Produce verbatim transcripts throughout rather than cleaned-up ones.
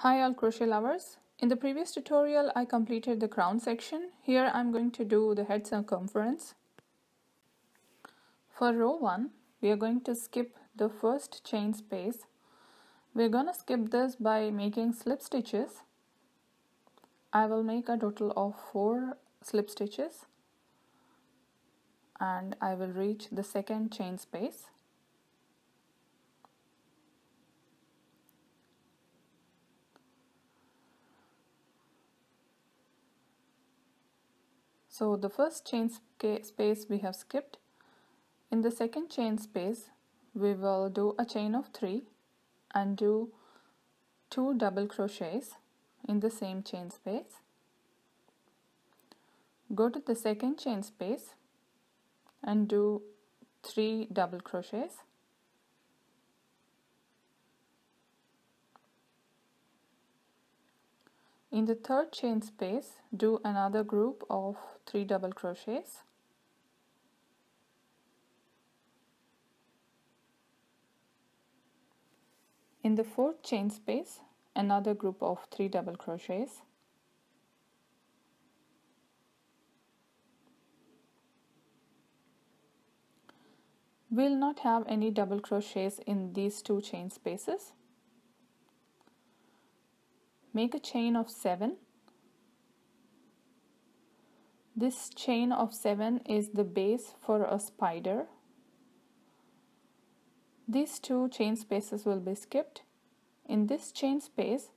Hi all crochet lovers! In the previous tutorial I completed the crown section. Here I'm going to do the head circumference. For row one we are going to skip the first chain space. We're gonna skip this by making slip stitches. I will make a total of four slip stitches and I will reach the second chain space. So the first chain space we have skipped. In the second chain space we will do a chain of three and do two double crochets in the same chain space. Go to the second chain space and do three double crochets. In the third chain space, do another group of three double crochets. In the fourth chain space, another group of three double crochets. We'll not have any double crochets in these two chain spaces. Make a chain of seven. This chain of seven is the base for a spider. These two chain spaces will be skipped. In this chain space,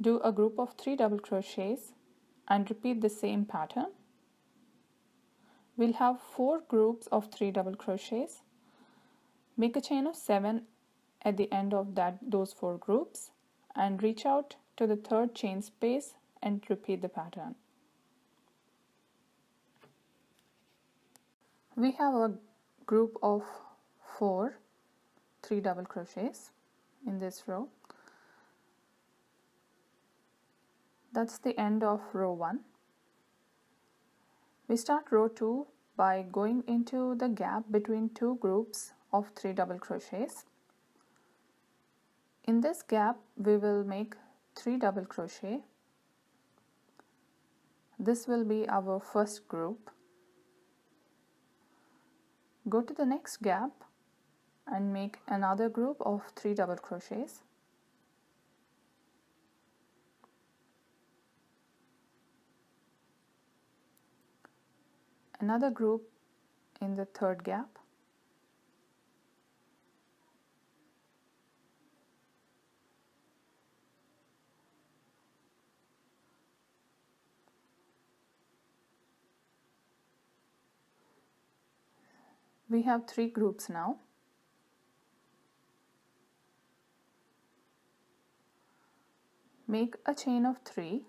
do a group of three double crochets and repeat the same pattern. We'll have four groups of three double crochets. Make a chain of seven at the end of that those four groups and reach out to the third chain space and repeat the pattern. We have a group of four three double crochets in this row. That's the end of row one. We start row two by going into the gap between two groups of three double crochets. In this gap we will make three double crochet. This will be our first group. Go to the next gap and make another group of three double crochets. Another group in the third gap. We have three groups now. Make a chain of three.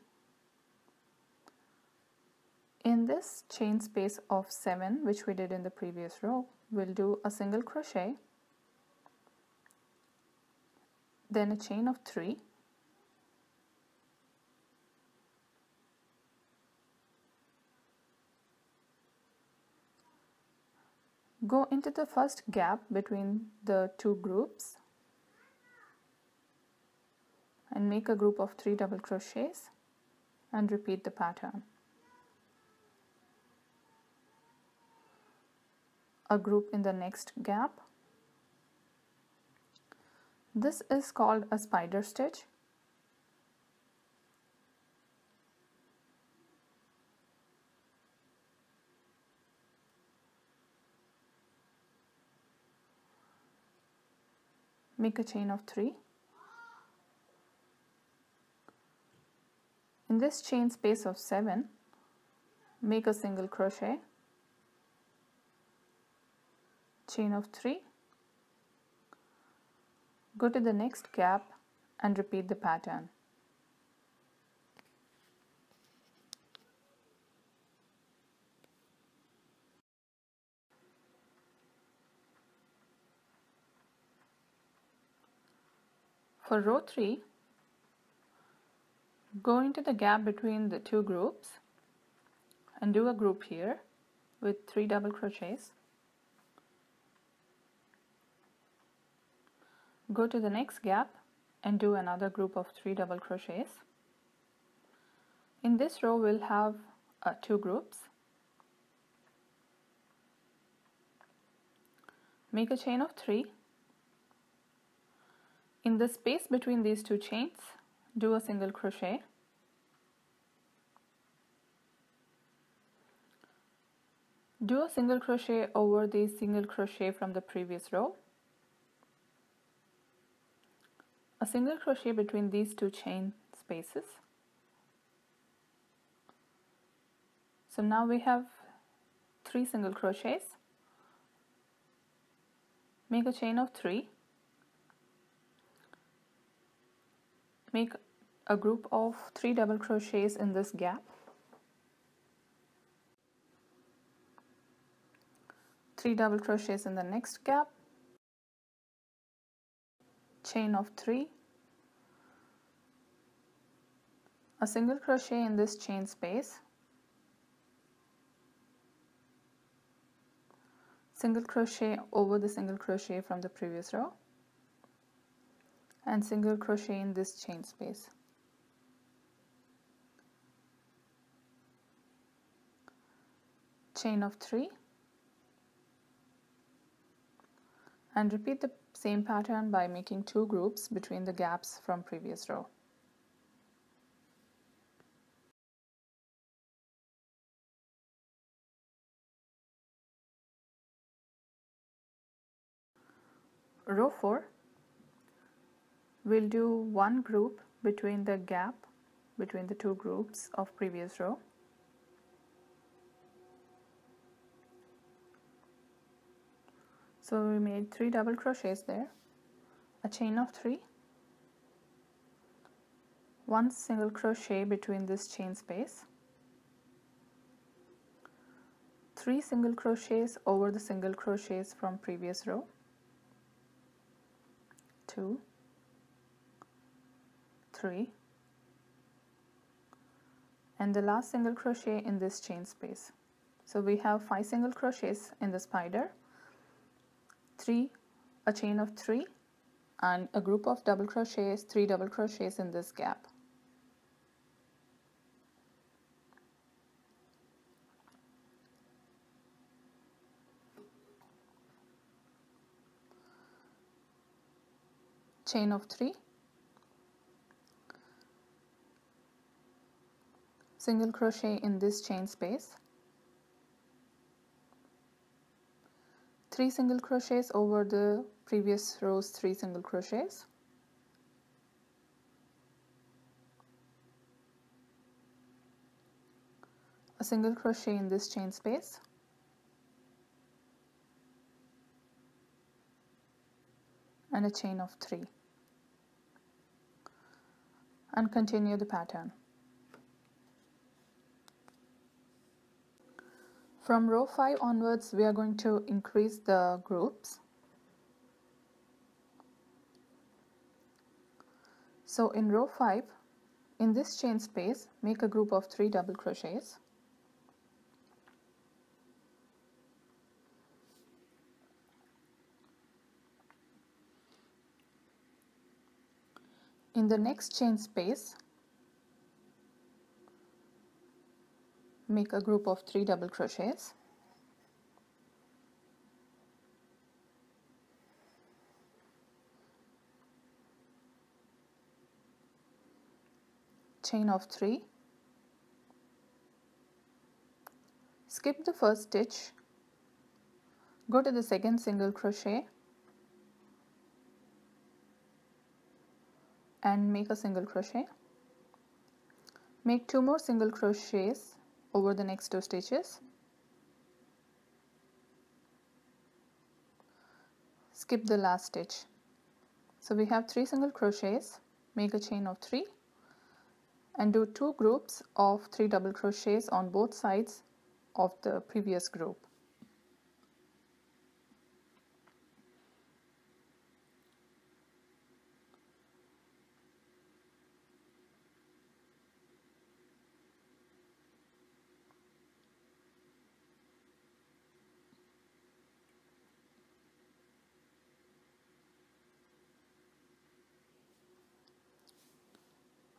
In this chain space of seven, which we did in the previous row, we'll do a single crochet, then a chain of three. Go into the first gap between the two groups and make a group of three double crochets and repeat the pattern. A group in the next gap. This is called a spider stitch. Make a chain of three. In this chain space of seven, make a single crochet, chain of three. Go to the next gap and repeat the pattern. For row three, go into the gap between the two groups and do a group here with three double crochets. Go to the next gap and do another group of three double crochets. In this row we'll have uh, two groups. Make a chain of three. In the space between these two chains, do a single crochet. Do a single crochet over the single crochet from the previous row. A single crochet between these two chain spaces. So now we have three single crochets. Make a chain of three. Make a group of three double crochets in this gap. Three double crochets in the next gap, chain of three, a single crochet in this chain space, single crochet over the single crochet from the previous row, and single crochet in this chain space. Chain of three. And repeat the same pattern by making two groups between the gaps from previous row. Row four, we'll do one group between the gap between the two groups of previous row. So we made three double crochets there, a chain of three, one single crochet between this chain space, three single crochets over the single crochets from previous row, two, three, and the last single crochet in this chain space. So we have five single crochets in the spider. Three, a chain of three, and a group of double crochets, three double crochets in this gap. Chain of three, single crochet in this chain space, three single crochets over the previous rows, three single crochets, a single crochet in this chain space, and a chain of three, and continue the pattern. From row five onwards, we are going to increase the groups. So in row five, in this chain space, make a group of three double crochets. In the next chain space, make a group of three double crochets. Chain of three. Skip the first stitch. Go to the second single crochet and make a single crochet. Make two more single crochets over the next two stitches. Skip the last stitch. So we have three single crochets. Make a chain of three and do two groups of three double crochets on both sides of the previous group.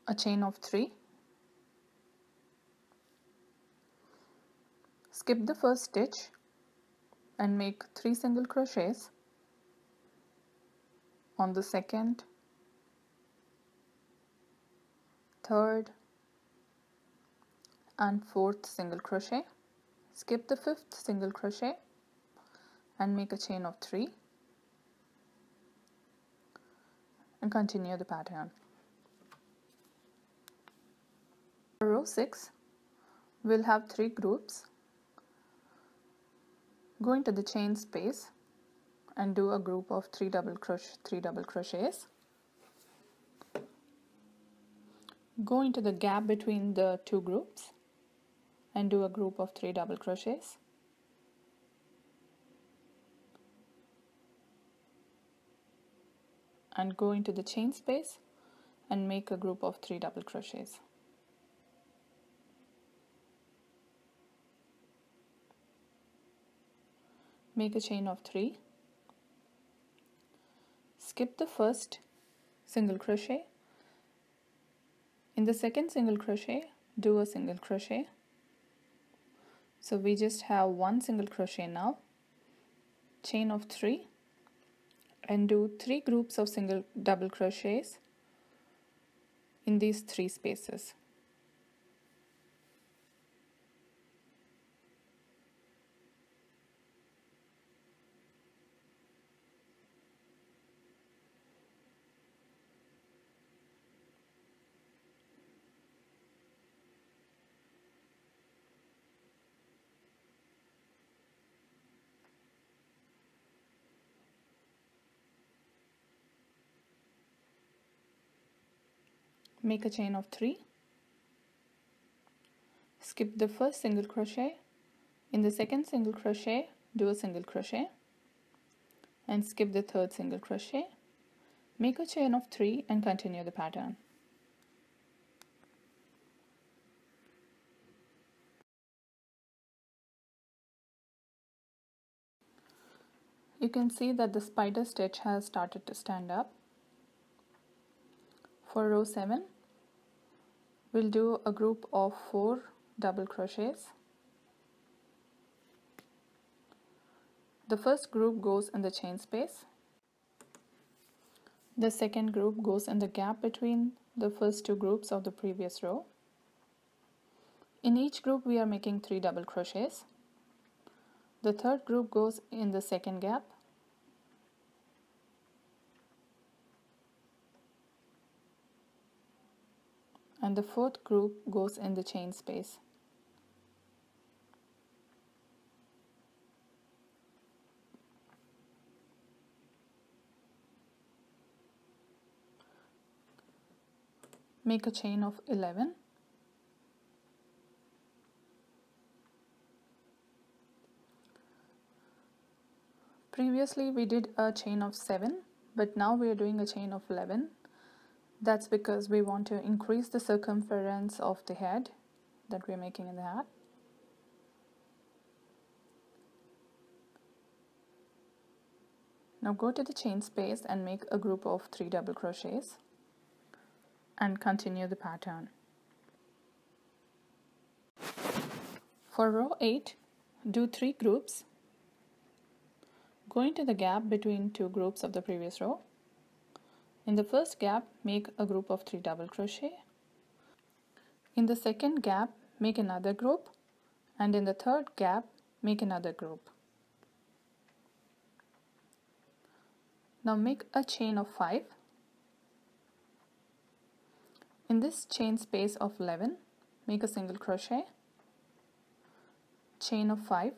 a chain of three. Skip the first stitch and make three single crochets on the second, third and fourth single crochet. Skip the fifth single crochet and make a chain of three and continue the pattern. For row six, we'll have three groups. Go into the chain space and do a group of three double crochet, three double crochets. Go into the gap between the two groups and do a group of three double crochets. And go into the chain space and make a group of three double crochets. Make a chain of three. Skip the first single crochet. In the second single crochet, do a single crochet. So we just have one single crochet now. Chain of three and do three groups of single double crochets in these three spaces. Make a chain of three. Skip the first single crochet. In the second single crochet, do a single crochet and skip the third single crochet. Make a chain of three and continue the pattern. You can see that the spider stitch has started to stand up. For row seven, we'll do a group of four double crochets. The first group goes in the chain space. The second group goes in the gap between the first two groups of the previous row. In each group, we are making three double crochets. The third group goes in the second gap. And the fourth group goes in the chain space. Make a chain of eleven. Previously we did a chain of seven, but now we are doing a chain of eleven. That's because we want to increase the circumference of the head that we're making in the hat. Now go to the chain space and make a group of three double crochets and continue the pattern. For row eight, do three groups. Go into the gap between two groups of the previous row. In the first gap, make a group of three double crochet. In the second gap, make another group, and in the third gap, make another group. Now make a chain of five. In this chain space of eleven, make a single crochet, chain of five,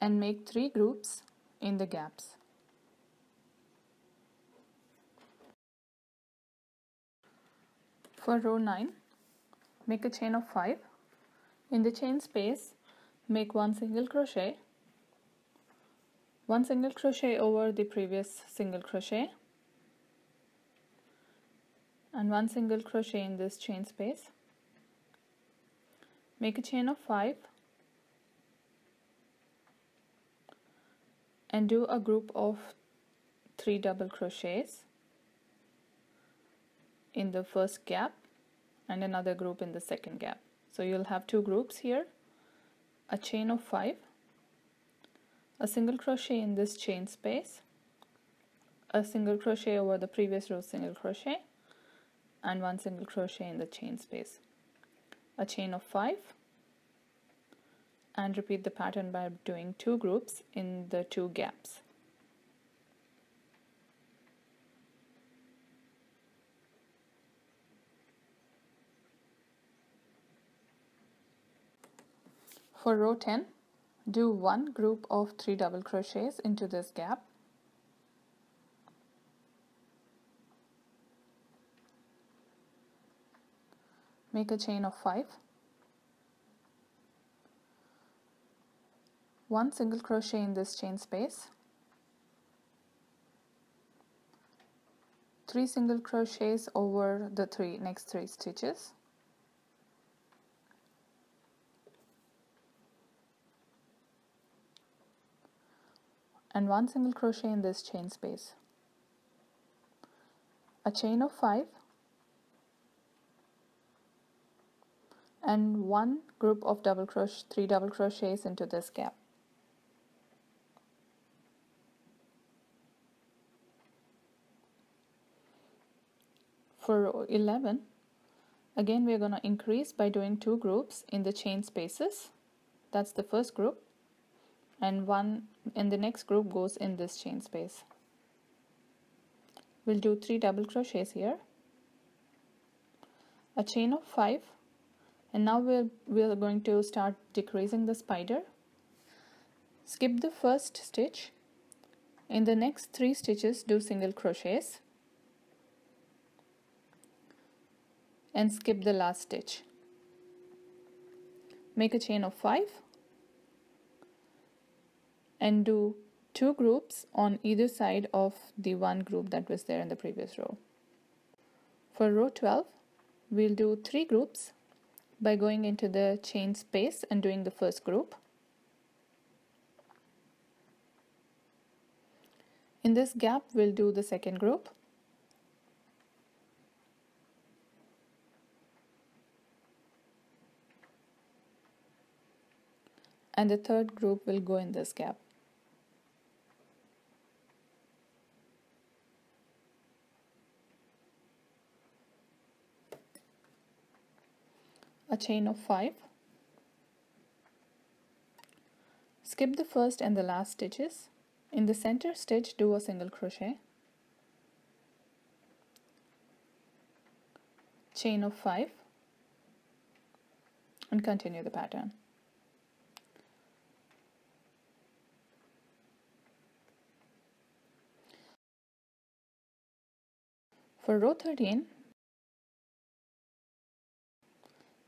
and make three groups in the gaps. For row nine, make a chain of five. In the chain space, make one single crochet, one single crochet over the previous single crochet, and one single crochet in this chain space. Make a chain of five and do a group of three double crochets in the first gap and another group in the second gap. So you'll have two groups here, a chain of five, a single crochet in this chain space, a single crochet over the previous row single crochet, and one single crochet in the chain space. A chain of five, and repeat the pattern by doing two groups in the two gaps. For row ten, do one group of three double crochets into this gap, make a chain of five, one single crochet in this chain space, three single crochets over the three next three stitches, and one single crochet in this chain space. A chain of five, and one group of double crochet, three double crochets into this gap. For row eleven, again we are going to increase by doing two groups in the chain spaces. That's the first group, and one in the next group goes in this chain space. We'll do three double crochets here, a chain of five, and now we're, we're going to start decreasing the spider. Skip the first stitch, in the next three stitches do single crochets, and skip the last stitch. Make a chain of five and do two groups on either side of the one group that was there in the previous row. For row twelve, we'll do three groups by going into the chain space and doing the first group. In this gap, we'll do the second group. And the third group will go in this gap. A chain of five. Skip the first and the last stitches. In the center stitch, do a single crochet. Chain of five. And continue the pattern. For row thirteen,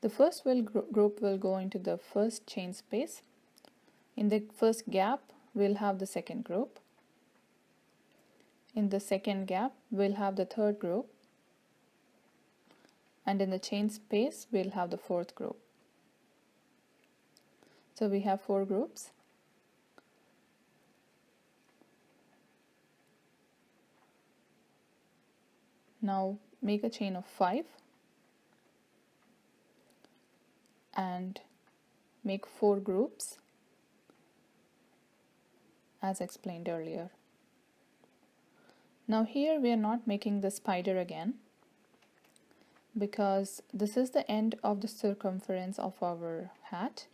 the first will gr group will go into the first chain space. In the first gap, we'll have the second group. In the second gap, we'll have the third group. And in the chain space, we'll have the fourth group. So we have four groups. Now make a chain of five and make four groups as explained earlier. Now here we are not making the spider again because this is the end of the circumference of our hat.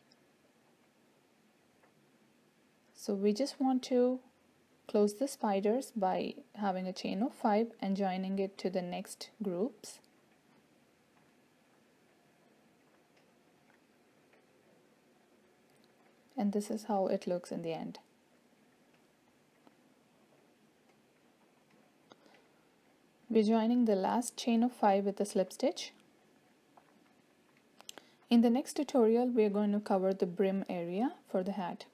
So we just want to close the spiders by having a chain of five and joining it to the next groups. And this is how it looks in the end. We're joining the last chain of five with a slip stitch. In the next tutorial, we are going to cover the brim area for the hat.